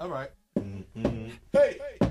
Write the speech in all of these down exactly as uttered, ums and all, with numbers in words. All right. Mm-hmm. Hey. Hey.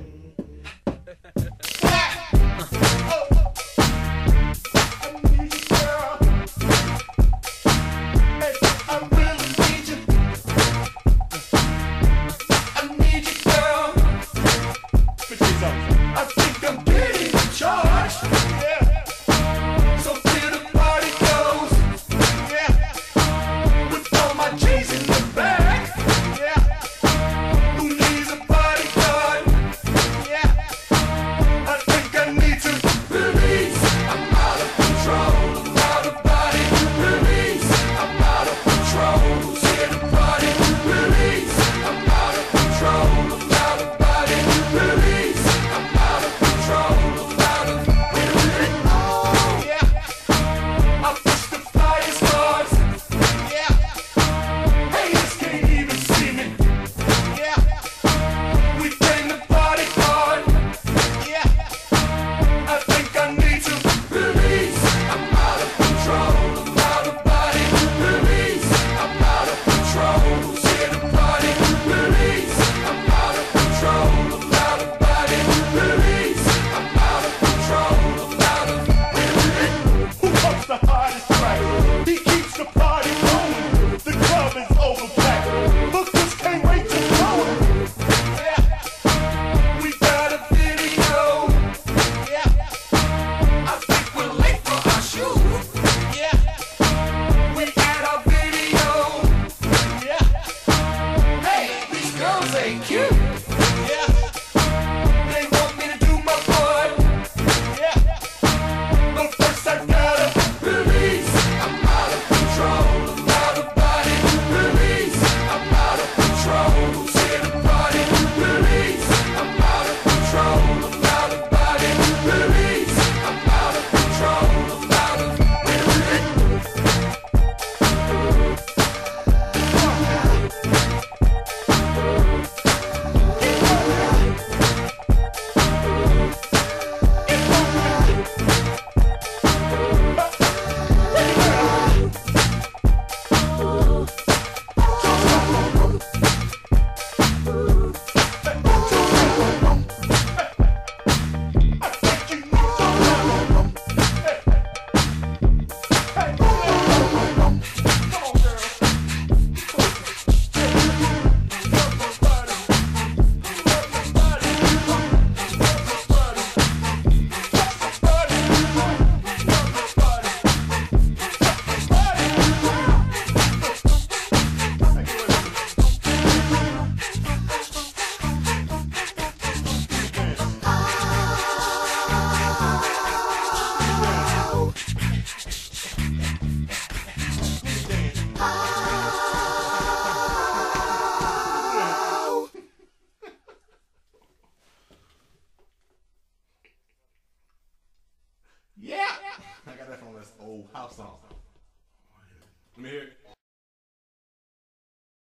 Yeah. I got that from this old house song. Let me hear it.